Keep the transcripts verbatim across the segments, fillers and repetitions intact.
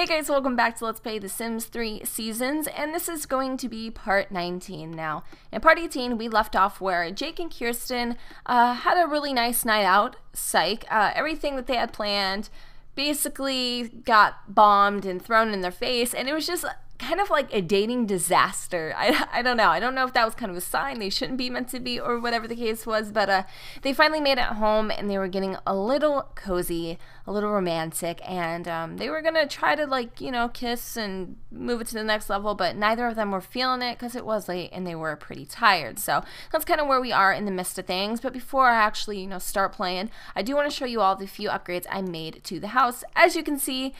Hey guys, welcome back to Let's Play The Sims three Seasons, and this is going to be part nineteen now. In part eighteen, we left off where Jake and Kirstien uh, had a really nice night out, psych. Uh, everything that they had planned basically got bombed and thrown in their face, and it was just kind of like a dating disaster. I, I don't know. I don't know if that was kind of a sign they shouldn't be meant to be or whatever the case was, but uh, they finally made it home and they were getting a little cozy, a little romantic, and um, they were going to try to, like, you know, kiss and move it to the next level, but neither of them were feeling it because it was late and they were pretty tired. So that's kind of where we are in the midst of things, but before I actually, you know, start playing, I do want to show you all the few upgrades I made to the house. As you can see,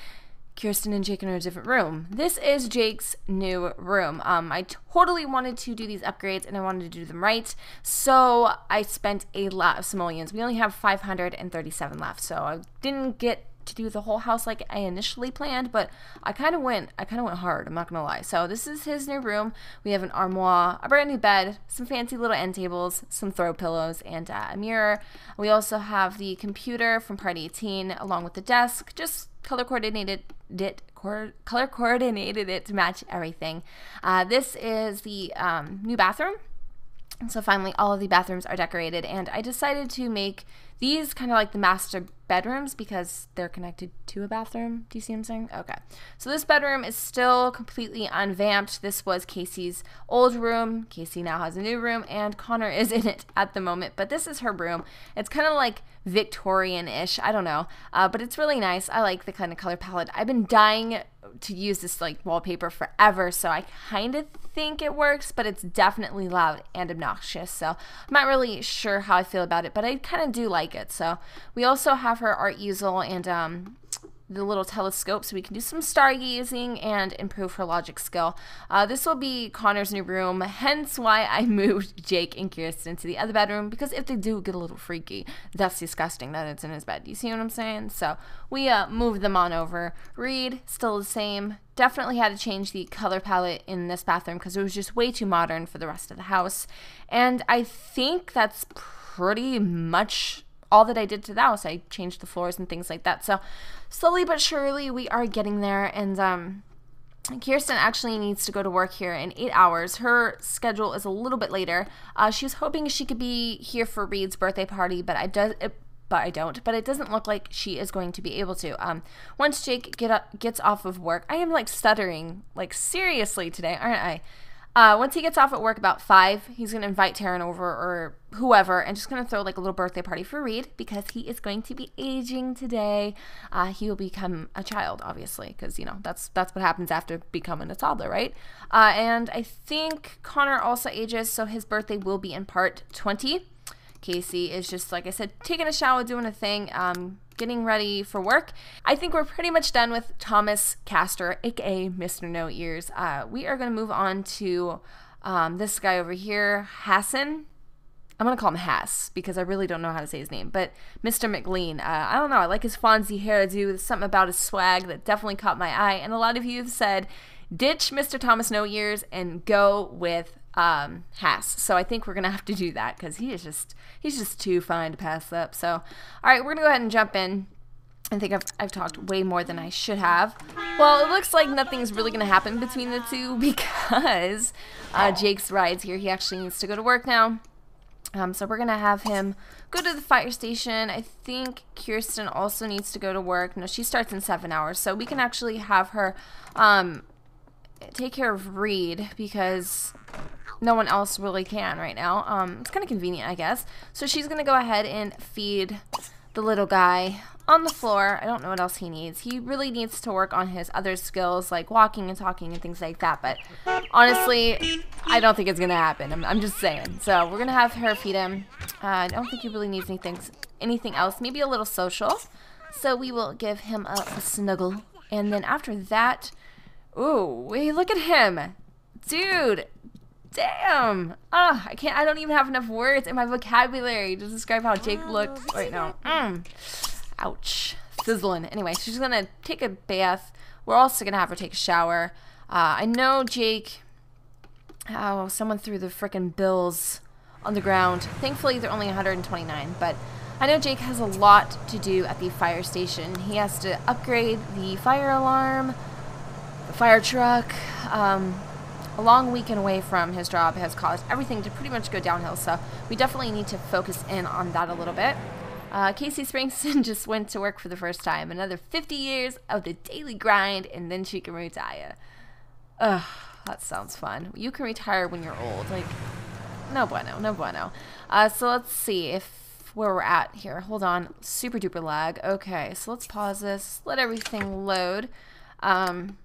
Kirstien and Jake are in a different room. This is Jake's new room. Um, I totally wanted to do these upgrades and I wanted to do them right, so I spent a lot of simoleons. We only have five hundred thirty-seven left, so I didn't get to do the whole house like I initially planned, but I kind of went I kind of went hard, I'm not gonna lie. So this is his new room. We have an armoire, a brand new bed, some fancy little end tables, some throw pillows, and uh, a mirror. We also have the computer from part eighteen along with the desk, just color coordinated it color coordinated it to match everything. Uh, this is the um, new bathroom. And so finally, all of the bathrooms are decorated, and I decided to make these kind of like the master bedrooms because they're connected to a bathroom. Do you see what I'm saying? Okay. So this bedroom is still completely unvamped. This was Kasey's old room. Kasey now has a new room, and Conner is in it at the moment, but this is her room. It's kind of like Victorian-ish. I don't know, uh, but it's really nice. I like the kind of color palette. I've been dying to use this like wallpaper forever, so I kind of think it works, but it's definitely loud and obnoxious, so I'm not really sure how I feel about it, but I kind of do like it. So we also have her art easel and um, the little telescope, so we can do some stargazing and improve her logic skill. Uh, this will be Connor's new room, hence why I moved Jake and Kirstien to the other bedroom, because if they do get a little freaky, that's disgusting that it's in his bed. You see what I'm saying? So we uh, moved them on over. Reid, still the same. Definitely had to change the color palette in this bathroom because it was just way too modern for the rest of the house. And I think that's pretty much all that I did to the house. I changed the floors and things like that. So slowly but surely we are getting there, and um, Kirstien actually needs to go to work here in eight hours. Her schedule is a little bit later. Uh, she was hoping she could be here for Reid's birthday party, but I do, it, but I don't. But it doesn't look like she is going to be able to. Um, once Jake get up, gets off of work, I am like stuttering like seriously today, aren't I? Uh, once he gets off at work about five, he's going to invite Taryn over or whoever and just going to throw like a little birthday party for Reid because he is going to be aging today. Uh, he will become a child, obviously, because, you know, that's that's what happens after becoming a toddler, right? Uh, and I think Conner also ages, so his birthday will be in part twenty. Kasey is just, like I said, taking a shower, doing a thing, um, getting ready for work. I think we're pretty much done with Thomas Castor, aka Mister No Ears. Uh, we are going to move on to um, this guy over here, Hassan. I'm going to call him Hass because I really don't know how to say his name, but Mister McLean. Uh, I don't know. I like his Fonzie hairdo. There's something about his swag that definitely caught my eye, and a lot of you have said, ditch Mister Thomas No Ears and go with um Hass. So I think we're gonna have to do that because he is just he's just too fine to pass up. So all right, we're gonna go ahead and jump in. I think I've, I've talked way more than I should have. Well, it looks like nothing's really gonna happen between the two because uh, Jake's ride's here. He actually needs to go to work now. Um, so we're gonna have him go to the fire station. I think Kirstien also needs to go to work. No, she starts in seven hours, so we can actually have her um take care of Reid because no one else really can right now. Um, it's kind of convenient, I guess. So she's going to go ahead and feed the little guy on the floor. I don't know what else he needs. He really needs to work on his other skills like walking and talking and things like that. But honestly, I don't think it's going to happen. I'm, I'm just saying. So we're going to have her feed him. Uh, I don't think he really needs anything, anything else. Maybe a little social. So we will give him a, a snuggle. And then after that, ooh, wait, look at him. Dude, damn. Ah, oh, I can't, I don't even have enough words in my vocabulary to describe how Jake looks right now. Mm. Ouch. Sizzling. Anyway, she's gonna take a bath. We're also gonna have her take a shower. Uh, I know Jake, oh, someone threw the frickin' bills on the ground. Thankfully, they're only one hundred twenty-nine, but I know Jake has a lot to do at the fire station. He has to upgrade the fire alarm, the fire truck. Um, a long weekend away from his job has caused everything to pretty much go downhill, so we definitely need to focus in on that a little bit. Uh, Kasey Springston just went to work for the first time. Another fifty years of the daily grind, and then she can retire. Ugh, that sounds fun. You can retire when you're old. Like, no bueno, no bueno. Uh, so let's see if where we're at here. Hold on. Super duper lag. Okay, so let's pause this. Let everything load. Um,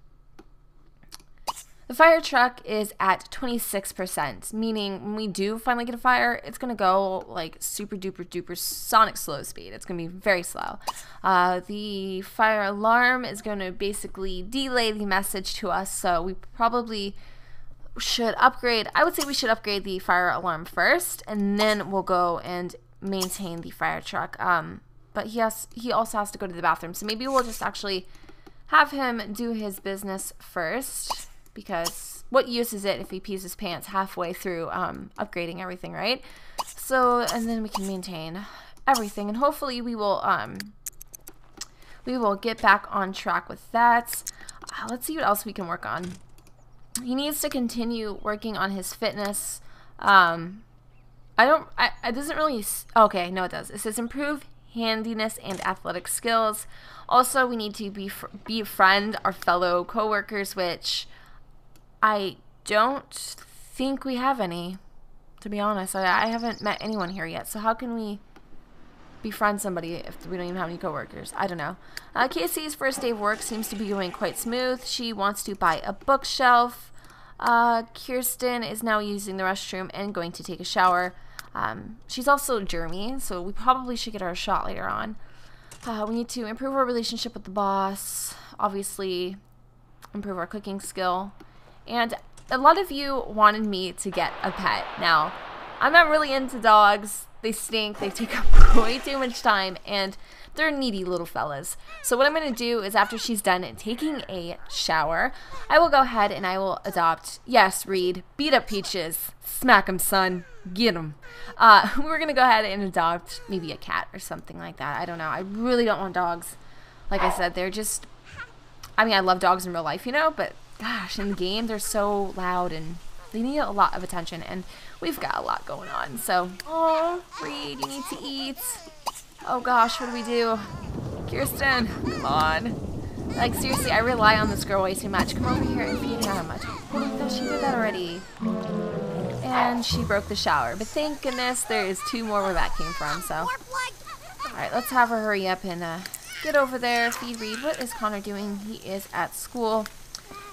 the fire truck is at twenty-six percent, meaning when we do finally get a fire, it's going to go like super duper duper sonic slow speed. It's going to be very slow. Uh, the fire alarm is going to basically delay the message to us, so we probably should upgrade. I would say we should upgrade the fire alarm first, and then we'll go and maintain the fire truck. Um, but he has he also has to go to the bathroom, so maybe we'll just actually have him do his business first, because what use is it if he pees his pants halfway through um, upgrading everything, right? So, and then we can maintain everything, and hopefully we will um, we will get back on track with that. Uh, let's see what else we can work on. He needs to continue working on his fitness. Um, I don't, I, it doesn't really, okay, no it does. It says improve handiness and athletic skills. Also, we need to bef befriend our fellow co-workers, which I don't think we have any, to be honest. I, I haven't met anyone here yet, so how can we befriend somebody if we don't even have any co-workers? I don't know. Uh, Kasey's first day of work seems to be going quite smooth. She wants to buy a bookshelf. Uh, Kirstien is now using the restroom and going to take a shower. Um, she's also germy, so we probably should get her a shot later on. Uh, we need to improve our relationship with the boss, obviously improve our cooking skill, and a lot of you wanted me to get a pet. Now, I'm not really into dogs. They stink, they take up way too much time, and they're needy little fellas. So what I'm going to do is after she's done taking a shower, I will go ahead and I will adopt, yes, Reid, beat up Peaches, smack him, son, get him. Uh, we're going to go ahead and adopt maybe a cat or something like that. I don't know. I really don't want dogs. Like I said, they're just, I mean, I love dogs in real life, you know, but gosh, in the game, they're so loud and they need a lot of attention, and we've got a lot going on. So, oh, Reid, you need to eat. Oh gosh, what do we do? Kirstien, come on. Like, seriously, I rely on this girl way too much. Come over here and feed him. Holy cow, she did that already. And she broke the shower. But thank goodness there is two more where that came from, so. Alright, let's have her hurry up and uh, get over there, feed Reid. What is Conner doing? He is at school.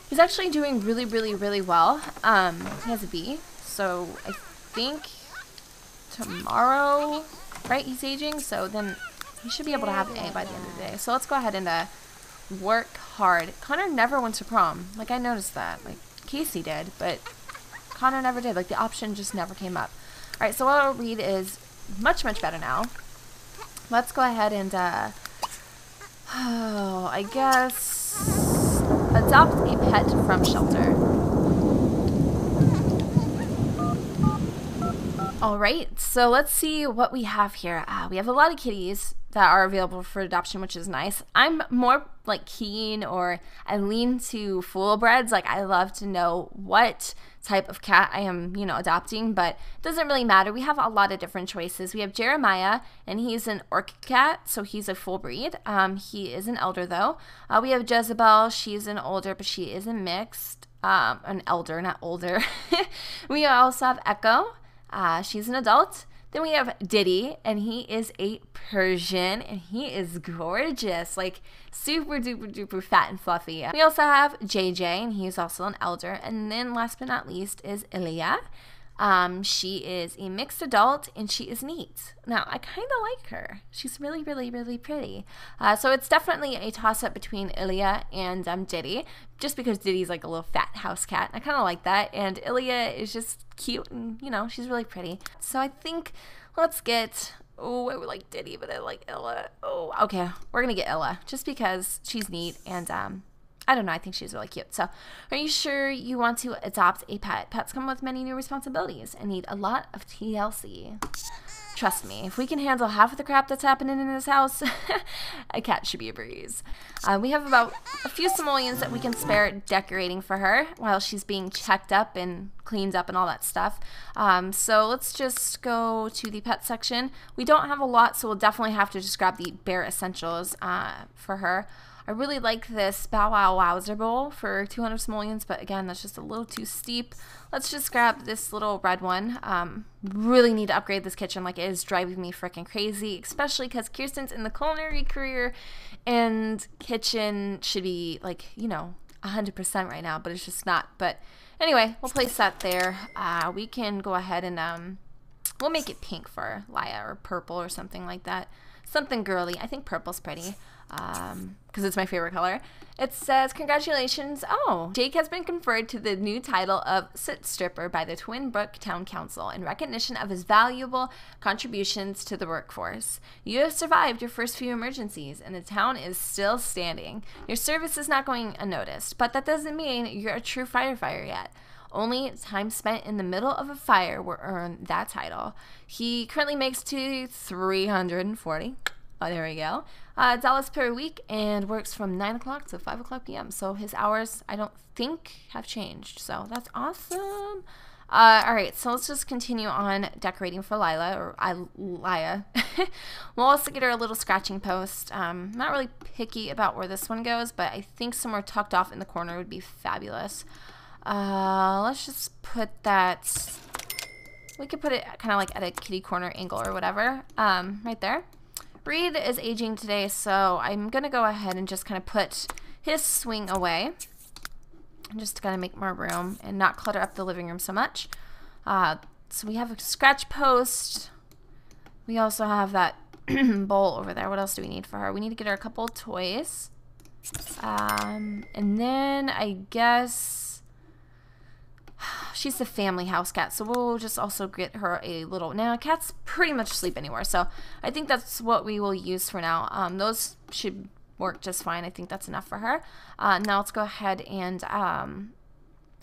He's actually doing really, really, really well. Um, he has a B, so I think tomorrow, right, he's aging, so then he should be able to have an A by the end of the day. So let's go ahead and uh, work hard. Conner never went to prom. Like, I noticed that. Like, Kasey did, but Conner never did. Like, the option just never came up. All right, so while Reid is much, much better now, let's go ahead and, uh, oh, I guess, adopt a pet from shelter. Alright, so let's see what we have here. Uh, we have a lot of kitties that are available for adoption, which is nice. I'm more like keen, or I lean to full-breds. Like, I love to know what type of cat I am, you know, adopting, but it doesn't really matter. We have a lot of different choices. We have Jeremiah, and he's an orchid cat, so he's a full breed. Um, he is an elder, though. Uh, we have Jezebel. She's an older, but she is a mixed. Um, an elder, not older. We also have Echo. Uh, she's an adult. Then we have Diddy, and he is a Persian, and he is gorgeous, like super duper duper fat and fluffy. We also have J J, and he's also an elder. And then last but not least is Ilya. Um, she is a mixed adult, and she is neat. Now, I kind of like her. She's really, really, really pretty. Uh, so it's definitely a toss-up between Ilya and um, Diddy, just because Diddy's like a little fat house cat. I kind of like that, and Ilya is just cute, and, you know, she's really pretty. So I think let's get... Oh, I would like Diddy, but I like Ilya. Oh, okay. We're going to get Ilya, just because she's neat, and... um. I don't know, I think she's really cute. So, are you sure you want to adopt a pet? Pets come with many new responsibilities and need a lot of T L C. Trust me, if we can handle half of the crap that's happening in this house, a cat should be a breeze. Uh, we have about a few simoleons that we can spare decorating for her while she's being checked up and cleaned up and all that stuff. Um, so let's just go to the pet section. We don't have a lot, so we'll definitely have to just grab the bare essentials uh, for her. I really like this Bow Wow Wowzer bowl for two hundred simoleons, but again, that's just a little too steep. Let's just grab this little red one. Um, really need to upgrade this kitchen. Like, it is driving me freaking crazy, especially because Kirstien's in the culinary career, and kitchen should be, like, you know, one hundred percent right now, but it's just not. But anyway, we'll place that there. Uh, we can go ahead and um, we'll make it pink for Laya, or purple or something like that. Something girly. I think purple's pretty. Um, because it's my favorite color. It says, congratulations, oh, Jake has been conferred to the new title of Sit Stripper by the Twinbrook Town Council in recognition of his valuable contributions to the workforce. You have survived your first few emergencies, and the town is still standing. Your service is not going unnoticed, but that doesn't mean you're a true firefighter yet. Only time spent in the middle of a fire will earn that title. He currently makes two three hundred and forty. Oh, there we go. Uh, dollars per week, and works from nine o'clock to five o'clock p m So his hours, I don't think, have changed. So that's awesome. Uh, all right, so let's just continue on decorating for Lila, or I, Laya. We'll also get her a little scratching post. Um, not really picky about where this one goes, but I think somewhere tucked off in the corner would be fabulous. Uh, let's just put that... We could put it kind of like at a kitty corner angle or whatever. Um, right there. Reid is aging today, so I'm going to go ahead and just kind of put his swing away. I'm just going to make more room and not clutter up the living room so much. Uh, so we have a scratch post. We also have that bowl over there. What else do we need for her? We need to get her a couple of toys. Um, and then I guess she's the family house cat, so we'll just also get her a little... Now, cats pretty much sleep anywhere, so I think that's what we will use for now. Um, those should work just fine. I think that's enough for her. Uh, now let's go ahead and um,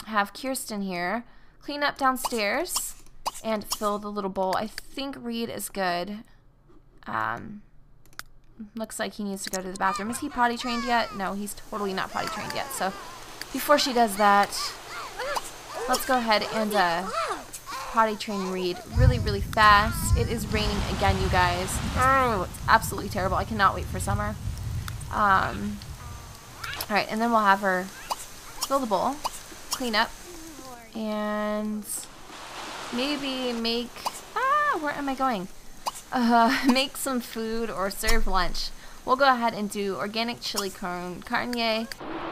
have Kirstien here clean up downstairs and fill the little bowl. I think Reid is good. Um, looks like he needs to go to the bathroom. Is he potty trained yet? No, he's totally not potty trained yet, so before she does that... Let's go ahead and uh, potty train Reid really, really fast. It is raining again, you guys. Oh, it's absolutely terrible. I cannot wait for summer. Um, all right, and then we'll have her fill the bowl, clean up, and maybe make... Ah, where am I going? Uh, make some food or serve lunch. We'll go ahead and do organic chili con carne,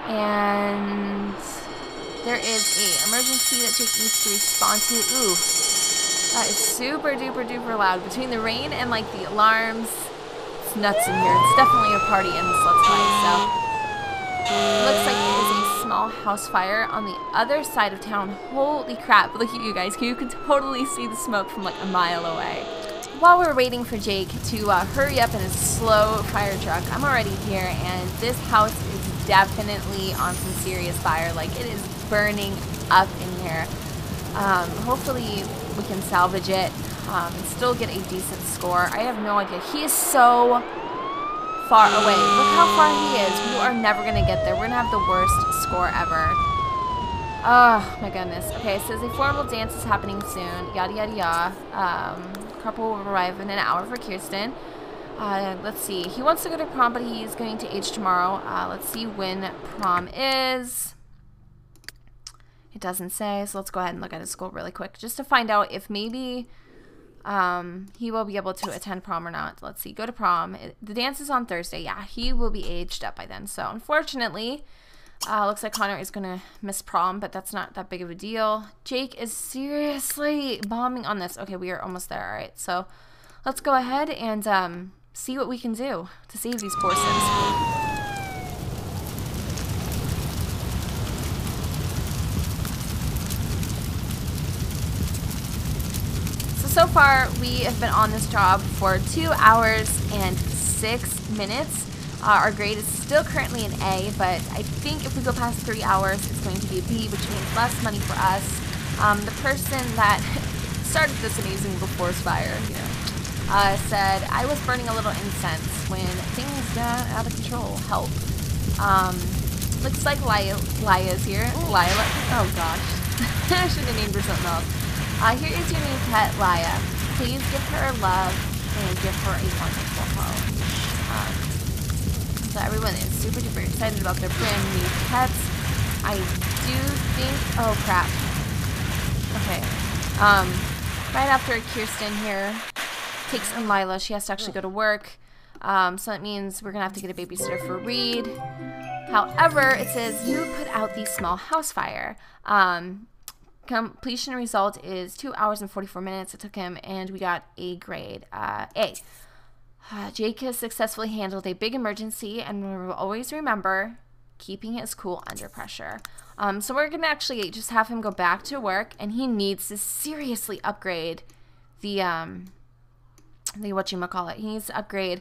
and... There is an emergency that Jake needs to respond to. Ooh, that is super duper duper loud. Between the rain and like the alarms, it's nuts in here. It's definitely a party in this Let's Play. So, it looks like it is a small house fire on the other side of town. Holy crap! Look at you guys. You can totally see the smoke from like a mile away. While we're waiting for Jake to uh, hurry up in his slow fire truck, I'm already here, and this house is definitely on some serious fire. Like, it is burning up in here. Um, hopefully we can salvage it um, and still get a decent score. I have no idea. He is so far away. Look how far he is. We are never going to get there. We're going to have the worst score ever. Oh, my goodness. Okay, it says a formal dance is happening soon. Yada, yada, yada. Um, couple will arrive in an hour for Kirstien. Uh, let's see. He wants to go to prom, but he's going to age tomorrow. Uh, let's see when prom is. It doesn't say, so let's go ahead and look at his school really quick just to find out if maybe um, he will be able to attend prom or not. Let's see, go to prom. It, the dance is on Thursday. Yeah, he will be aged up by then. So unfortunately, uh, looks like Conner is going to miss prom, but that's not that big of a deal. Jake is seriously bombing on this. Okay, we are almost there. All right, so let's go ahead and um, see what we can do to save these poor Sims. So far, we have been on this job for two hours and six minutes. Uh, our grade is still currently an A, but I think if we go past three hours, it's going to be a B, which means less money for us. Um, the person that started this amazing before fire, you know, uh, said, I was burning a little incense when things got out of control. Help. Um, looks like Lila, Lila's here. Lila. Oh, gosh. I should have named her something else. Uh, here is your new pet, Lila. Please give her love and give her a wonderful home. Um, so everyone is super duper excited about their brand new pets. I do think... Oh, crap. Okay. Um, right after Kirstien here takes in Lila, she has to actually go to work. Um, so that means we're going to have to get a babysitter for Reid. However, it says, you put out the small house fire. Um... Completion result is two hours and forty-four minutes. It took him, and we got a grade uh, A. Uh, Jake has successfully handled a big emergency, and we will always remember keeping his cool under pressure. Um, so we're going to actually just have him go back to work, and he needs to seriously upgrade the, um, the whatchamacallit. He needs to upgrade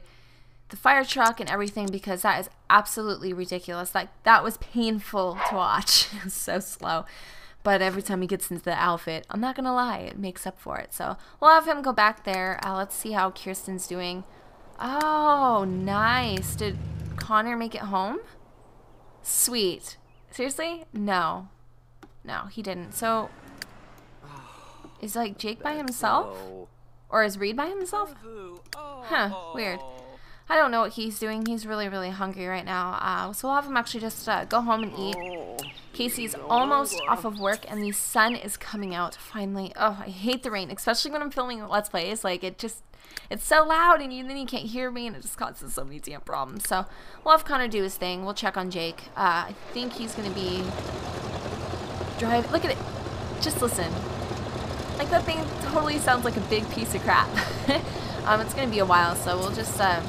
the fire truck and everything, because that is absolutely ridiculous. Like, that was painful to watch. It was so slow. But every time he gets into the outfit, I'm not going to lie, it makes up for it. So we'll have him go back there. Uh, let's see how Kirsten's doing. Oh, nice. Did Conner make it home? Sweet. Seriously? No. No, he didn't. So is, like, Jake by himself? Or is Reid by himself? Huh, weird. I don't know what he's doing. He's really, really hungry right now. Uh, so we'll have him actually just uh, go home and eat. Kasey's almost off of work, and the sun is coming out finally. Oh, I hate the rain, especially when I'm filming Let's Plays. Like, it just, it's so loud, and you, then you can't hear me, and it just causes so many damn problems. So we'll have Conner do his thing. We'll check on Jake. Uh, I think he's going to be driving. Look at it. Just listen. Like, that thing totally sounds like a big piece of crap. um, it's going to be a while, so we'll just... Uh,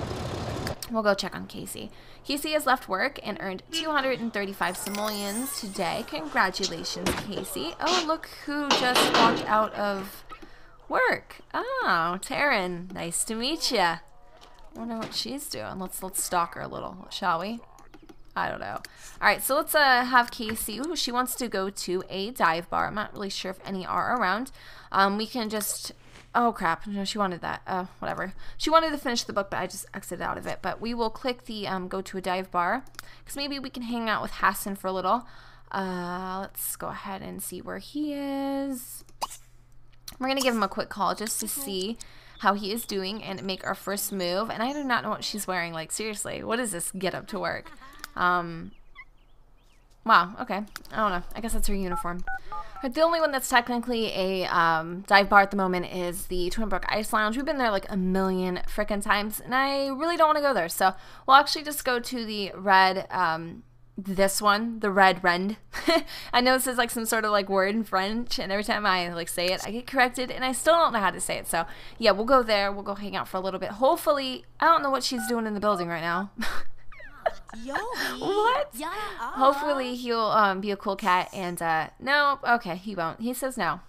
We'll go check on Kasey. Kasey has left work and earned two hundred thirty-five simoleons today. Congratulations, Kasey. Oh, look who just walked out of work. Oh, Taryn. Nice to meet you. I wonder what she's doing. Let's let's stalk her a little, shall we? I don't know. All right, so let's uh, have Kasey. Ooh, she wants to go to a dive bar. I'm not really sure if any are around. Um, we can just... Oh, crap. No, she wanted that. Uh, whatever. She wanted to finish the book, but I just exited out of it. But we will click the um, go to a dive bar, because maybe we can hang out with Hassan for a little. Uh, let's go ahead and see where he is. We're going to give him a quick call just to see how he is doing and make our first move. And I do not know what she's wearing. Like, seriously, what is this get up to work? Um... Wow, okay. I don't know. I guess that's her uniform. The only one that's technically a um, dive bar at the moment is the Twinbrook Ice Lounge. We've been there like a million frickin' times, and I really don't want to go there. So we'll actually just go to the red, um, this one, the red rend. I know this is like some sort of like word in French, and every time I like say it, I get corrected, and I still don't know how to say it. So yeah, we'll go there. We'll go hang out for a little bit. Hopefully, I don't know what she's doing in the building right now. What? Yeah. Hopefully he'll um, be a cool cat, and uh, no, okay, he won't. He says no.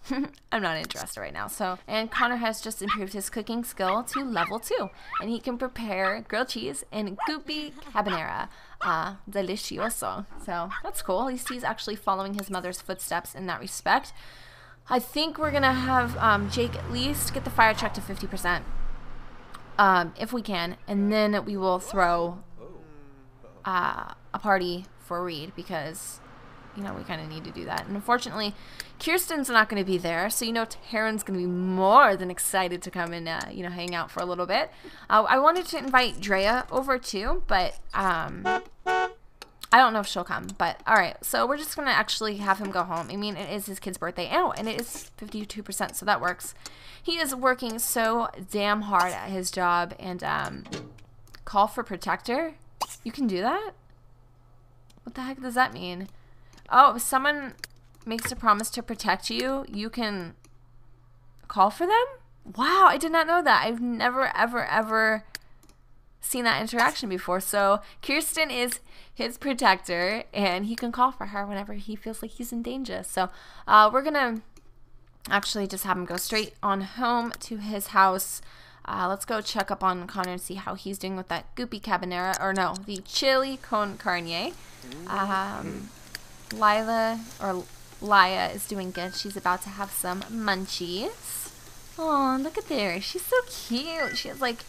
I'm not interested right now. So, and Conner has just improved his cooking skill to level two, and he can prepare grilled cheese and goopy cabanera. Uh, delicioso. So that's cool. At least he's actually following his mother's footsteps in that respect. I think we're gonna have um, Jake at least get the fire truck to fifty percent, um, if we can, and then we will throw Uh, a party for Reid, because, you know, we kind of need to do that. And unfortunately, Kirsten's not going to be there, so, you know, Taryn's going to be more than excited to come and, uh, you know, hang out for a little bit. Uh, I wanted to invite Drea over too, but um, I don't know if she'll come. But, all right, so we're just going to actually have him go home. I mean, it is his kid's birthday. Oh, and it is fifty-two percent, so that works. He is working so damn hard at his job. And um, call for protector. You can do that? What the heck does that mean? Oh, if someone makes a promise to protect you, you can call for them? Wow, I did not know that. I've never, ever, ever seen that interaction before. So Kirstien is his protector, and he can call for her whenever he feels like he's in danger. So uh, we're going to actually just have him go straight on home to his house. Uh, let's go check up on Conner and see how he's doing with that goopy cabanera, or no, the chili con carne. Um, Lila, or Lila is doing good. She's about to have some munchies. Oh, look at there. She's so cute. She has like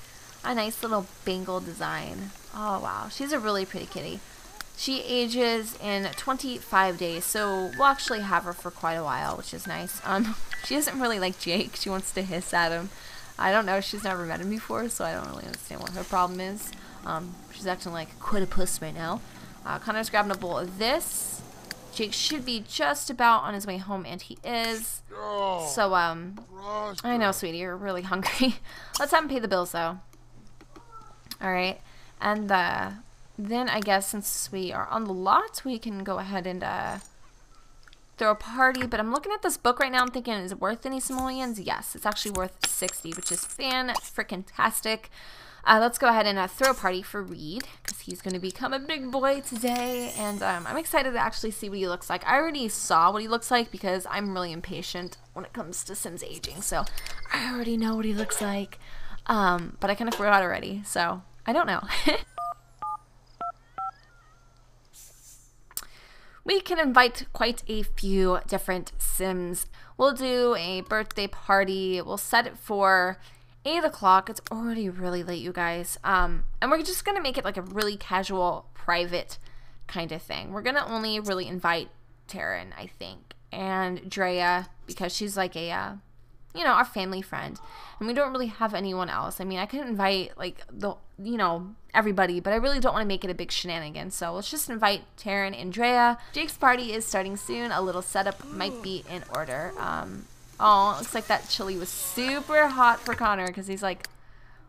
a nice little bangle design. Oh wow, she's a really pretty kitty. She ages in twenty-five days, so we'll actually have her for quite a while, which is nice. Um, she doesn't really like Jake. She wants to hiss at him. I don't know. She's never met him before, so I don't really understand what her problem is. Um, she's acting like quite a puss right now. Uh, Connor's grabbing a bowl of this. Jake should be just about on his way home, and he is. So, um, I know, sweetie, you're really hungry. Let's have him pay the bills, though. All right, and, uh... then I guess since we are on the lot, we can go ahead and uh, throw a party. But I'm looking at this book right now. I'm thinking, is it worth any simoleons? Yes, it's actually worth sixty, which is fan-freaking-tastic. Uh, let's go ahead and uh, throw a party for Reid, because he's going to become a big boy today. And um, I'm excited to actually see what he looks like. I already saw what he looks like because I'm really impatient when it comes to Sims aging. So I already know what he looks like. Um, but I kind of forgot already, so I don't know. We can invite quite a few different Sims. We'll do a birthday party. We'll set it for eight o'clock. It's already really late, you guys. Um, and we're just going to make it like a really casual, private kind of thing. We're going to only really invite Taryn, I think, and Drea, because she's like a, uh, you know, our family friend. And we don't really have anyone else. I mean, I could invite like the, you know, everybody, but I really don't want to make it a big shenanigan, so let's just invite Taryn and Drea. Jake's party is starting soon. A little setup might be in order. Um, oh, looks like that chili was super hot for Connor because he's like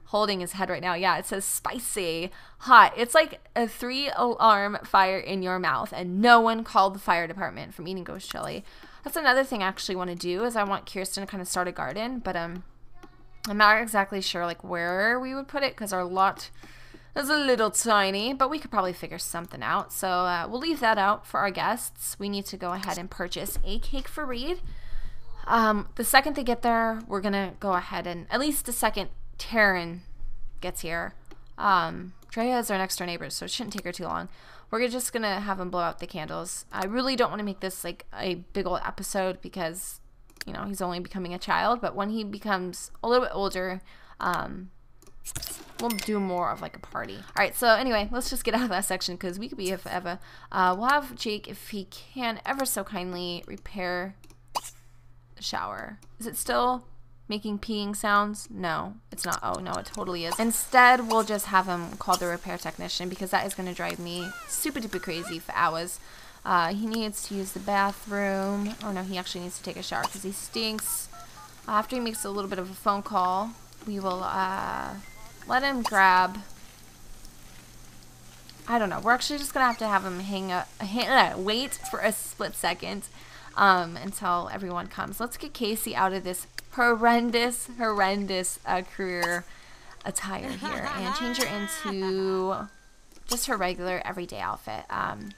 holding his head right now. Yeah, it says spicy, hot. It's like a three-alarm fire in your mouth, and no one called the fire department from eating ghost chili. That's another thing I actually want to do is I want Kirstien to kind of start a garden, but um, I'm not exactly sure like where we would put it because our lot... it's a little tiny, but we could probably figure something out. So uh, we'll leave that out for our guests. We need to go ahead and purchase a cake for Reid. Um, the second they get there, we're going to go ahead and, at least the second Taryn gets here. Um, Drea is our next door neighbor, so it shouldn't take her too long. We're just going to have them blow out the candles. I really don't want to make this like a big old episode because, you know, he's only becoming a child. But when he becomes a little bit older, um... we'll do more of like a party. Alright, so anyway, let's just get out of that section because we could be here forever. Uh, we'll have Jake, if he can ever so kindly, repair the shower. Is it still making peeing sounds? No, it's not. Oh, no, it totally is. Instead, we'll just have him call the repair technician because that is going to drive me super duper crazy for hours. Uh, he needs to use the bathroom. Oh, no, he actually needs to take a shower because he stinks. Uh, after he makes a little bit of a phone call, we will... Uh, let him grab, I don't know, we're actually just going to have to have him hang up, hang, uh, wait for a split second um, until everyone comes. Let's get Kasey out of this horrendous, horrendous uh, career attire here and change her into just her regular everyday outfit. Um,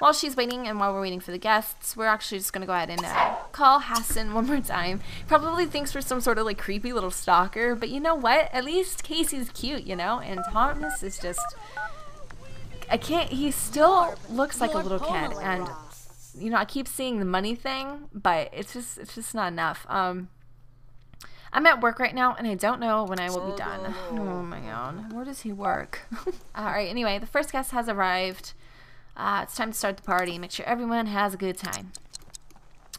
while she's waiting and while we're waiting for the guests, we're actually just going to go ahead and uh, call Hassan one more time. Probably thinks we're some sort of like creepy little stalker, but you know what? At least Kasey's cute, you know? And Thomas is just... I can't... he still looks like a little kid. And, you know, I keep seeing the money thing, but it's just it's just not enough. Um, I'm at work right now, and I don't know when I will be done. Oh, my God. Where does he work? All right, anyway, the first guest has arrived. Uh, it's time to start the party. Make sure everyone has a good time.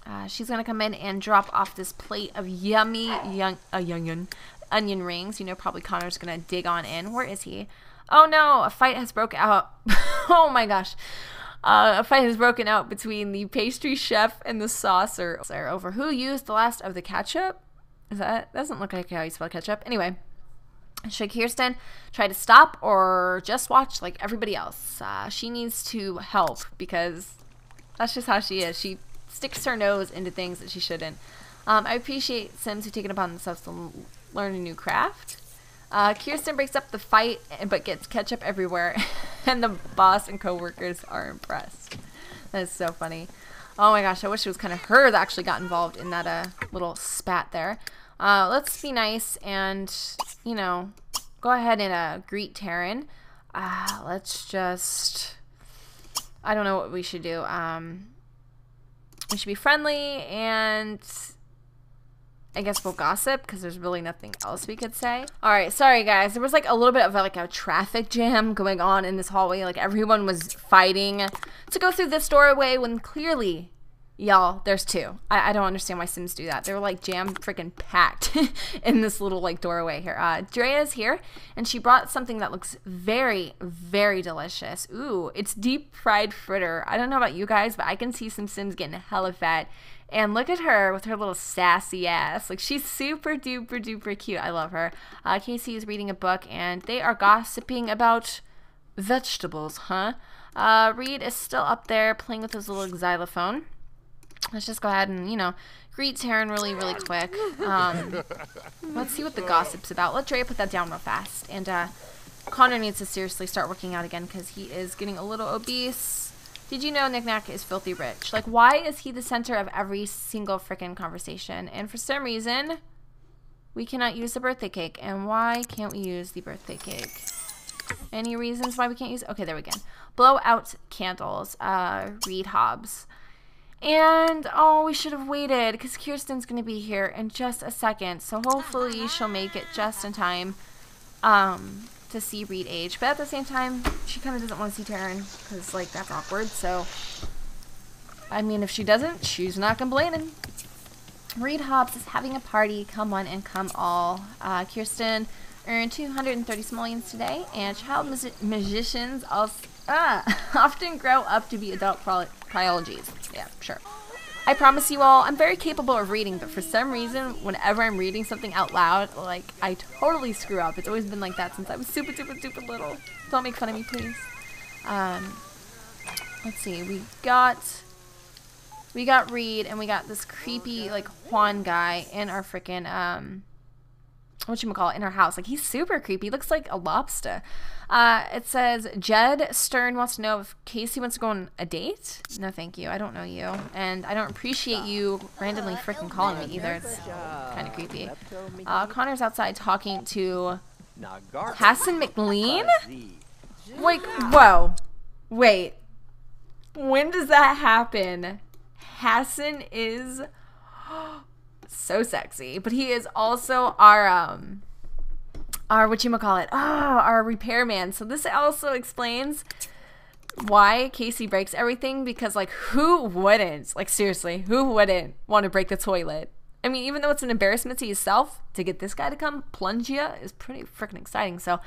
Uh, she's going to come in and drop off this plate of yummy young, uh, young onion rings. You know, probably Connor's going to dig on in. Where is he? Oh, no. A fight has broke out. Oh, my gosh. Uh, a fight has broken out between the pastry chef and the saucer over who used the last of the ketchup. Is that doesn't look like how you spell ketchup. Anyway. Should Kirstien try to stop or just watch like everybody else? Uh, she needs to help because that's just how she is. She sticks her nose into things that she shouldn't. Um, I appreciate Sims who take it upon themselves to learn a new craft. Uh, Kirstien breaks up the fight but gets ketchup everywhere, and the boss and co-workers are impressed. That's so funny. Oh my gosh, I wish it was kind of her that actually got involved in that uh, little spat there. Uh, let's be nice and, you know, go ahead and uh, greet Taryn. Uh, let's just, I don't know what we should do. Um, we should be friendly and I guess we'll gossip because there's really nothing else we could say. All right, sorry guys. There was like a little bit of like a traffic jam going on in this hallway. Like everyone was fighting to go through this doorway when clearly, y'all, there's two. I, I don't understand why Sims do that. They were like jam freaking packed in this little like doorway here. Uh, Drea's here and she brought something that looks very, very delicious. Ooh, it's deep fried fritter. I don't know about you guys, but I can see some Sims getting hella fat. And look at her with her little sassy ass. Like, she's super duper duper cute. I love her. Uh, Kasey is reading a book, and they are gossiping about vegetables, huh? Uh, Reid is still up there playing with his little xylophone. Let's just go ahead and, you know, greet Taryn really, really quick. Um, let's see what the gossip's about. Let Drea put that down real fast. And uh, Conner needs to seriously start working out again because he is getting a little obese. Did you know Knick Knack is filthy rich? Like, why is he the center of every single frickin' conversation? And for some reason, we cannot use the birthday cake. And why can't we use the birthday cake? Any reasons why we can't use? Okay, there we go. Blow out candles. Uh, Reid Hobbs. And, oh, we should have waited because Kirstien's going to be here in just a second. So hopefully she'll make it just in time. Um... to see Reid age, but at the same time she kind of doesn't want to see Taryn because like that's awkward. So I mean, if she doesn't, she's not complaining. Reid Hobbs is having a party. Come one and come all. uh, Kirstien earned two hundred thirty simoleons today, and child mu magicians also, ah, often grow up to be adult prodigies. Yeah, sure. I promise you all, I'm very capable of reading, but for some reason, whenever I'm reading something out loud, like, I totally screw up. It's always been like that since I was super, super, super little. Don't make fun of me, please. Um, let's see. We got, we got Reid, and we got this creepy, like, Juan guy in our frickin', um, whatchamacallit, in our house. Like, he's super creepy. He looks like a lobster. Uh, it says, Jed Stern wants to know if Kasey wants to go on a date? No, thank you. I don't know you. And I don't appreciate you randomly freaking calling me either. It's kind of creepy. Uh, Connor's outside talking to Hassan McLean? Wait, whoa. Wait. When does that happen? Hassan is... so sexy, but he is also our um our whatchamacallit, oh, our repairman. So this also explains why Kasey breaks everything, because like who wouldn't, like seriously, who wouldn't want to break the toilet? I mean, even though it's an embarrassment to yourself, to get this guy to come plunge you is pretty freaking exciting. So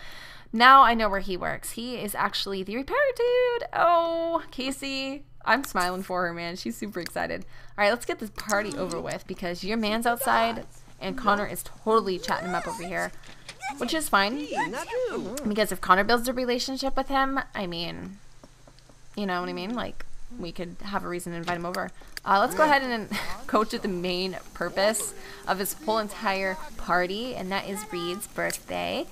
now I know where he works. He is actually the repair dude. Oh, Kasey, I'm smiling for her, man. She's super excited. All right, let's get this party over with because your man's outside and Conner is totally chatting him up over here, which is fine because if Conner builds a relationship with him, I mean, you know what I mean? Like, we could have a reason to invite him over. Uh, let's go ahead and go to the main purpose of his whole entire party, and that is Reid's birthday.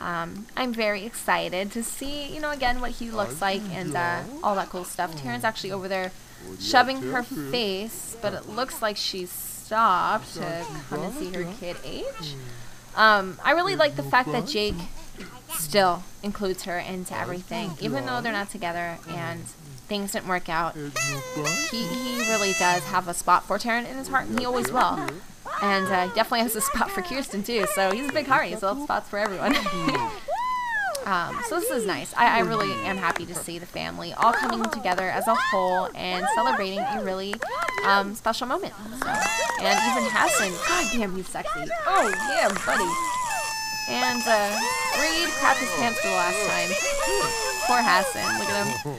Um, I'm very excited to see, you know, again, what he looks like and uh, all that cool stuff. Taryn's actually over there shoving her face, but it looks like she stopped to come and see her kid age. Um, I really like the fact that Jake still includes her into everything, even though they're not together and things didn't work out. He, he really does have a spot for Taryn in his heart, and he always will. And uh, he definitely has a spot for Kirstien, too. So he's a big heart. He's all spots for everyone. um, so this is nice. I, I really am happy to see the family all coming together as a whole and celebrating a really um, special moment. So, and even Hassan. God damn, he's sexy. Oh, yeah, buddy. And uh, Reid crapped his pants for the last time. Poor Hassan. Look at him.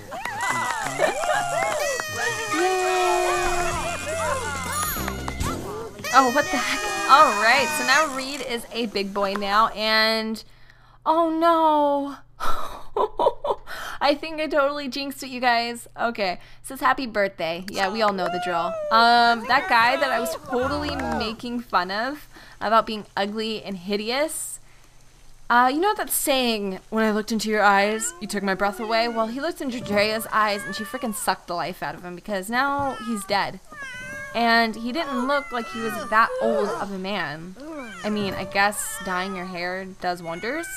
Yay. Oh, what the heck? All right, so now Reid is a big boy now, and oh no. I think I totally jinxed it, you guys. Okay, it says happy birthday. Yeah, we all know the drill. Um, that guy that I was totally making fun of about being ugly and hideous. Uh, you know that saying, when I looked into your eyes, you took my breath away? Well, he looked into Drea's eyes, and she freaking sucked the life out of him, because now he's dead. And he didn't look like he was that old of a man. I mean, I guess dyeing your hair does wonders.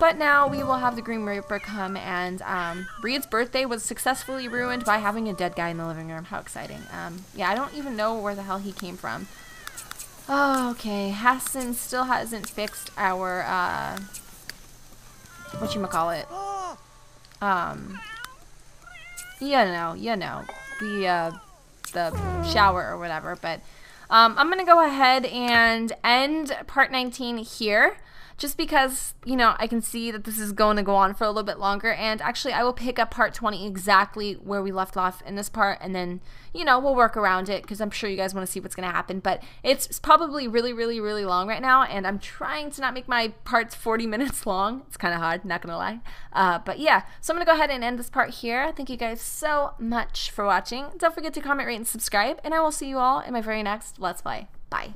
But now we will have the Grim Reaper come, and um, Reid's birthday was successfully ruined by having a dead guy in the living room. How exciting. Um, yeah, I don't even know where the hell he came from. Oh, okay. Hassan still hasn't fixed our, uh, whatchamacallit. Um, you know, you know, the, uh, the shower or whatever, but, um, I'm gonna go ahead and end part nineteen here. Just because, you know, I can see that this is going to go on for a little bit longer. And actually, I will pick up part twenty exactly where we left off in this part. And then, you know, we'll work around it because I'm sure you guys want to see what's going to happen. But it's probably really, really, really long right now. And I'm trying to not make my parts forty minutes long. It's kind of hard, not going to lie. Uh, but yeah, so I'm going to go ahead and end this part here. Thank you guys so much for watching. Don't forget to comment, rate, and subscribe. And I will see you all in my very next Let's Play. Bye.